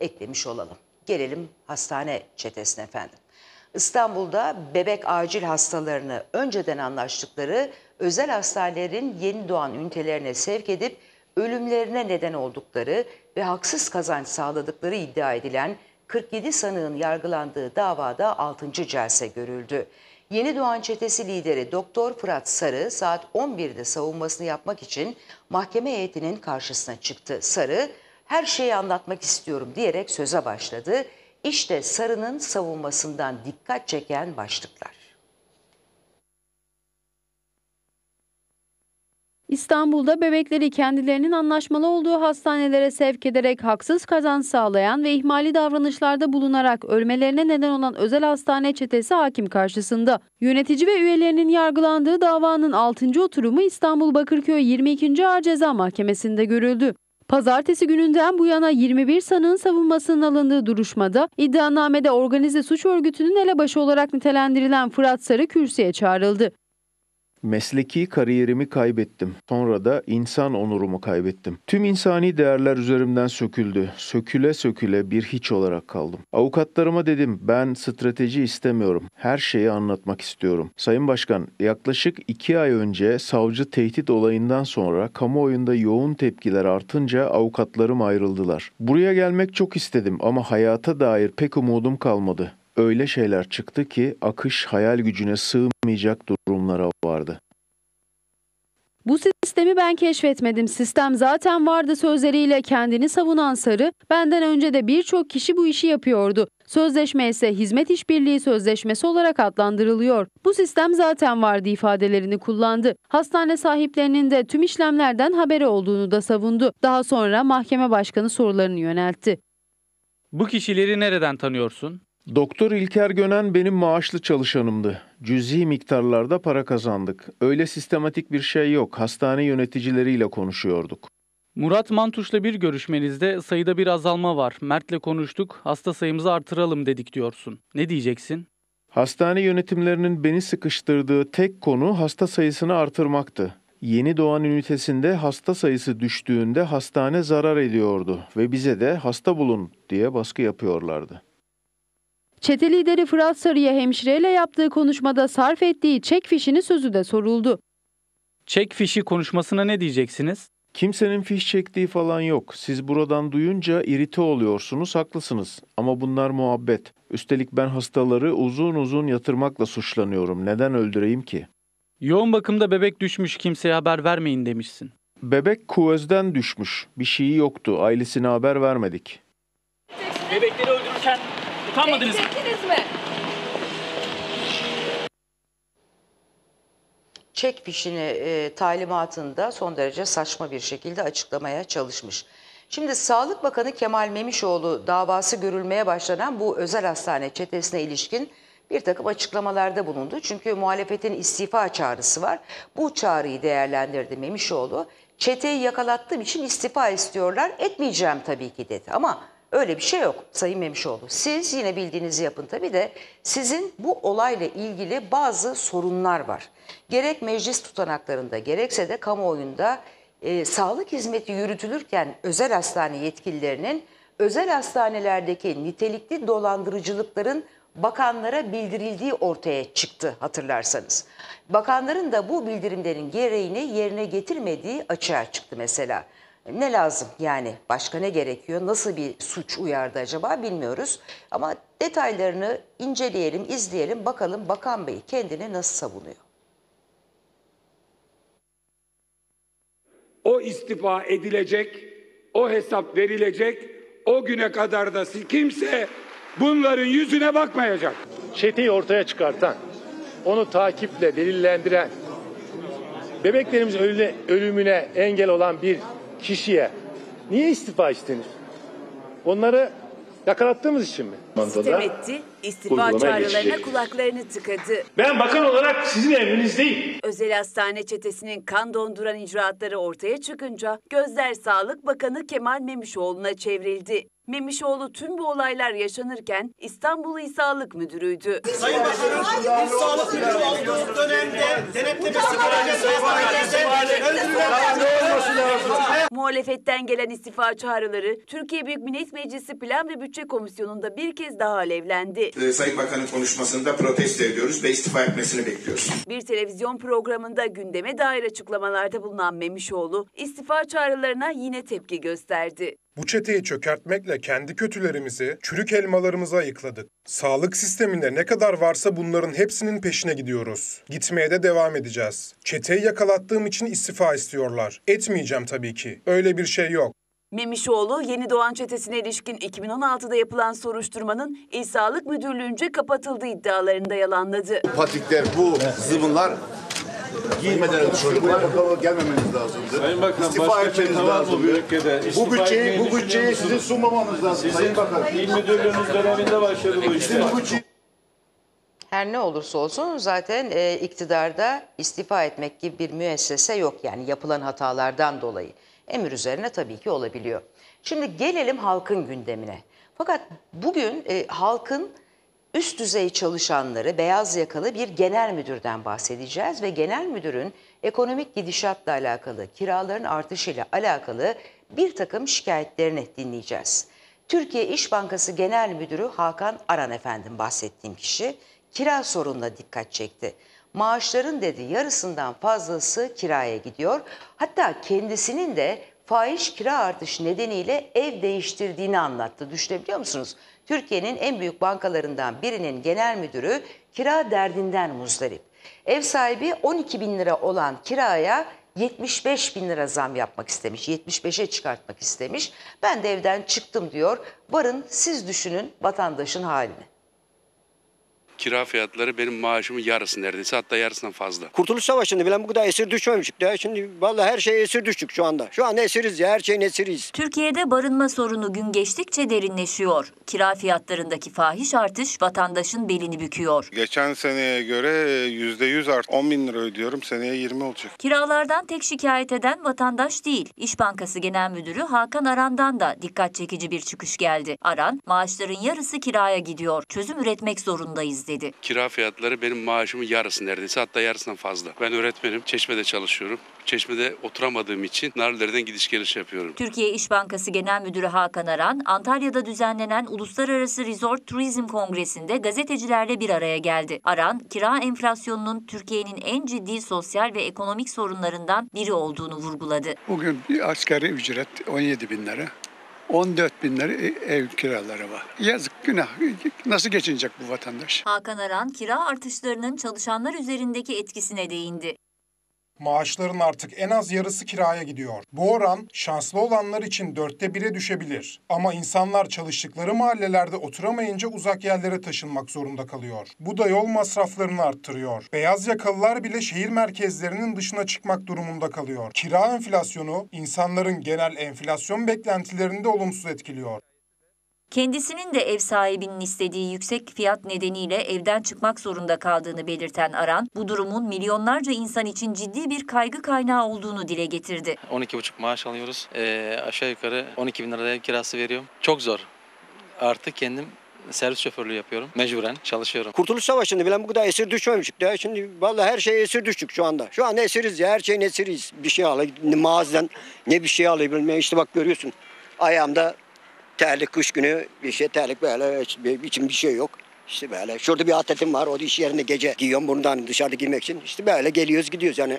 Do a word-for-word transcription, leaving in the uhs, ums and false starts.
eklemiş olalım. Gelelim hastane çetesine efendim. İstanbul'da bebek acil hastalarını önceden anlaştıkları özel hastanelerin Yenidoğan ünitelerine sevk edip ölümlerine neden oldukları ve haksız kazanç sağladıkları iddia edilen kırk yedi sanığın yargılandığı davada altıncı celse görüldü. Yenidoğan çetesi lideri Doktor Fırat Sarı saat on birde savunmasını yapmak için mahkeme heyetinin karşısına çıktı. Sarı, "Her şeyi anlatmak istiyorum" diyerek söze başladı. İşte Sarı'nın savunmasından dikkat çeken başlıklar. İstanbul'da bebekleri kendilerinin anlaşmalı olduğu hastanelere sevk ederek haksız kazanç sağlayan ve ihmali davranışlarda bulunarak ölmelerine neden olan özel hastane çetesi hakim karşısında. Yönetici ve üyelerinin yargılandığı davanın altıncı oturumu İstanbul Bakırköy yirmi ikinci Ağır Ceza Mahkemesi'nde görüldü. Pazartesi gününden bu yana yirmi bir sanığın savunmasının alındığı duruşmada iddianamede organize suç örgütünün elebaşı olarak nitelendirilen Fırat Sarı kürsüye çağrıldı. Mesleki kariyerimi kaybettim. Sonra da insan onurumu kaybettim. Tüm insani değerler üzerimden söküldü. Söküle söküle bir hiç olarak kaldım. Avukatlarıma dedim, ben strateji istemiyorum. Her şeyi anlatmak istiyorum. Sayın Başkan, yaklaşık iki ay önce savcı tehdit olayından sonra kamuoyunda yoğun tepkiler artınca avukatlarım ayrıldılar. Buraya gelmek çok istedim ama hayata dair pek umudum kalmadı. Öyle şeyler çıktı ki akış hayal gücüne sığmayacak durumlara vardı. Bu sistemi ben keşfetmedim, sistem zaten vardı sözleriyle kendini savunan Sarı, benden önce de birçok kişi bu işi yapıyordu. Sözleşme ise hizmet işbirliği sözleşmesi olarak adlandırılıyor. Bu sistem zaten vardı ifadelerini kullandı. Hastane sahiplerinin de tüm işlemlerden haberi olduğunu da savundu. Daha sonra mahkeme başkanı sorularını yöneltti. Bu kişileri nereden tanıyorsun? Doktor İlker Gönen benim maaşlı çalışanımdı. Cüzi miktarlarda para kazandık. Öyle sistematik bir şey yok. Hastane yöneticileriyle konuşuyorduk. Murat Mantuş'la bir görüşmenizde sayıda bir azalma var. Mert'le konuştuk, hasta sayımızı artıralım dedik diyorsun. Ne diyeceksin? Hastane yönetimlerinin beni sıkıştırdığı tek konu hasta sayısını artırmaktı. Yenidoğan ünitesinde hasta sayısı düştüğünde hastane zarar ediyordu ve bize de hasta bulun diye baskı yapıyorlardı. Çete lideri Fırat Sarı'ya hemşireyle yaptığı konuşmada sarf ettiği çek fişini sözü de soruldu. Çek fişi konuşmasına ne diyeceksiniz? Kimsenin fiş çektiği falan yok. Siz buradan duyunca irite oluyorsunuz, haklısınız. Ama bunlar muhabbet. Üstelik ben hastaları uzun uzun yatırmakla suçlanıyorum. Neden öldüreyim ki? Yoğun bakımda bebek düşmüş, kimseye haber vermeyin demişsin. Bebek kuvözden düşmüş. Bir şeyi yoktu. Ailesine haber vermedik. Bebekleri öldürürken... Utanmadınız mı? Çek fişini e, talimatında son derece saçma bir şekilde açıklamaya çalışmış. Şimdi Sağlık Bakanı Kemal Memişoğlu davası görülmeye başlanan bu özel hastane çetesine ilişkin bir takım açıklamalarda bulundu. Çünkü muhalefetin istifa çağrısı var. Bu çağrıyı değerlendirdi Memişoğlu. Çeteyi yakalattığım için istifa istiyorlar. Etmeyeceğim tabii ki dedi ama... Öyle bir şey yok Sayın Memişoğlu. Siz yine bildiğinizi yapın tabii de sizin bu olayla ilgili bazı sorunlar var. Gerek meclis tutanaklarında gerekse de kamuoyunda e, sağlık hizmeti yürütülürken özel hastane yetkililerinin özel hastanelerdeki nitelikli dolandırıcılıkların bakanlara bildirildiği ortaya çıktı hatırlarsanız. Bakanların da bu bildirimlerin gereğini yerine getirmediği açığa çıktı mesela. Ne lazım yani, başka ne gerekiyor, nasıl bir suç uyardı acaba bilmiyoruz ama detaylarını inceleyelim, izleyelim, bakalım Bakan Bey kendini nasıl savunuyor. O istifa edilecek, o hesap verilecek, o güne kadar da kimse bunların yüzüne bakmayacak. Çeteyi ortaya çıkartan, onu takiple delillendiren, bebeklerimizin ölümüne, ölümüne engel olan bir kişiye niye istifa istenir? Onları yakalattığımız için mi? Sistem etti. İstifa çağrılarına kulaklarını tıkadı. Ben bakan olarak sizin emriniz değil. Özel hastane çetesinin kan donduran icraatları ortaya çıkınca gözler Sağlık Bakanı Kemal Memişoğlu'na çevrildi. Memişoğlu tüm bu olaylar yaşanırken İstanbul İl Sağlık Müdürü'ydü. Sayın Bakanım, İl Sağlık Müdürü olduğu dönemde denetlemesi görevlisi muhalefetten gelen istifa çağrıları Türkiye Büyük Millet Meclisi Plan ve Bütçe Komisyonu'nda bir kez daha alevlendi. Ee, Sayın Bakan'ın konuşmasında protesto ediyoruz ve istifa etmesini bekliyoruz. Bir televizyon programında gündeme dair açıklamalarda bulunan Memişoğlu istifa çağrılarına yine tepki gösterdi. Bu çeteyi çökertmekle kendi kötülerimizi, çürük elmalarımızı ayıkladık. Sağlık sisteminde ne kadar varsa bunların hepsinin peşine gidiyoruz. Gitmeye de devam edeceğiz. Çeteyi yakalattığım için istifa istiyorlar. Etmeyeceğim tabii ki. Öyle bir şey yok. Memişoğlu, Yenidoğan çetesine ilişkin iki bin on altıda yapılan soruşturmanın İl Sağlık Müdürlüğü'nce kapatıldığı iddialarını da yalanladı. Patikler, bu zıvınlar... Giymeden önce çocuklar bakalım gelmemeniz lazımdı. Sayın Bakan, istifa etmeniz lazım. Bu bütçeyi, bu bütçeyi sizin sunmamanız lazım. Sizin Sayın Bakan. İl müdürlüğünüz döneminde başladı bu işler. Her ne olursa olsun zaten e, iktidarda istifa etmek gibi bir müessese yok. Yani yapılan hatalardan dolayı. Emir üzerine tabii ki olabiliyor. Şimdi gelelim halkın gündemine. Fakat bugün e, halkın... Üst düzey çalışanları, beyaz yakalı bir genel müdürden bahsedeceğiz ve genel müdürün ekonomik gidişatla alakalı, kiraların artışıyla alakalı bir takım şikayetlerini dinleyeceğiz. Türkiye İş Bankası Genel Müdürü Hakan Aran efendim bahsettiğim kişi kira sorununa dikkat çekti. Maaşların dedi yarısından fazlası kiraya gidiyor. Hatta kendisinin de fahiş kira artışı nedeniyle ev değiştirdiğini anlattı. Düşünebiliyor musunuz? Türkiye'nin en büyük bankalarından birinin genel müdürü kira derdinden muzdarip. Ev sahibi on iki bin lira olan kiraya yetmiş beş bin lira zam yapmak istemiş, yetmiş beşe çıkartmak istemiş. Ben de evden çıktım diyor. Varın siz düşünün vatandaşın halini. Kira fiyatları benim maaşımın yarısı neredeyse, hatta yarısından fazla. Kurtuluş Savaşı'nda bile bu kadar esir düşmemiştik. Ya. Şimdi vallahi her şeye esir düştük şu anda. Şu an esiriz ya, her şeyin esiriyiz. Türkiye'de barınma sorunu gün geçtikçe derinleşiyor. Kira fiyatlarındaki fahiş artış vatandaşın belini büküyor. Geçen seneye göre yüzde yüz artı on bin lira ödüyorum, seneye yirmi olacak. Kiralardan tek şikayet eden vatandaş değil. İş Bankası Genel Müdürü Hakan Aran'dan da dikkat çekici bir çıkış geldi. Aran, maaşların yarısı kiraya gidiyor. Çözüm üretmek zorundayız dedi. Dedi. Kira fiyatları benim maaşımın yarısı neredeyse, hatta yarısından fazla. Ben öğretmenim, Çeşme'de çalışıyorum. Çeşme'de oturamadığım için Narlıdere'den gidiş geliş yapıyorum. Türkiye İş Bankası Genel Müdürü Hakan Aran, Antalya'da düzenlenen Uluslararası Resort Turizm Kongresi'nde gazetecilerle bir araya geldi. Aran, kira enflasyonunun Türkiye'nin en ciddi sosyal ve ekonomik sorunlarından biri olduğunu vurguladı. Bugün bir asgari ücret on yedi bin lira. on dört bin lira ev kiraları var. Yazık, günah. Nasıl geçinecek bu vatandaş? Hakan Aran, kira artışlarının çalışanlar üzerindeki etkisine değindi. Maaşların artık en az yarısı kiraya gidiyor. Bu oran şanslı olanlar için dörtte bire düşebilir. Ama insanlar çalıştıkları mahallelerde oturamayınca uzak yerlere taşınmak zorunda kalıyor. Bu da yol masraflarını arttırıyor. Beyaz yakalılar bile şehir merkezlerinin dışına çıkmak durumunda kalıyor. Kira enflasyonu insanların genel enflasyon beklentilerini de olumsuz etkiliyor. Kendisinin de ev sahibinin istediği yüksek fiyat nedeniyle evden çıkmak zorunda kaldığını belirten Aran, bu durumun milyonlarca insan için ciddi bir kaygı kaynağı olduğunu dile getirdi. on iki buçuk maaş alıyoruz. E, aşağı yukarı on iki bin lira ev kirası veriyorum. Çok zor. Artı kendim servis şoförlüğü yapıyorum. Mecburen çalışıyorum. Kurtuluş Savaşı'nda bile bu kadar esir düşmemiştik. Ya. Şimdi vallahi her şeye esir düştük şu anda. Şu an esiriz ya. Her şeyin esiriyiz. Bir şey alay, ne mağazadan ne bir şey alabilmeye. İşte bak görüyorsun ayağımda. Terlik, kış günü bir şey terlik böyle, içim bir şey yok. İşte böyle şurada bir atletim var, o da iş yerinde gece giyiyorum bundan dışarıda giymek için. İşte böyle geliyoruz gidiyoruz yani.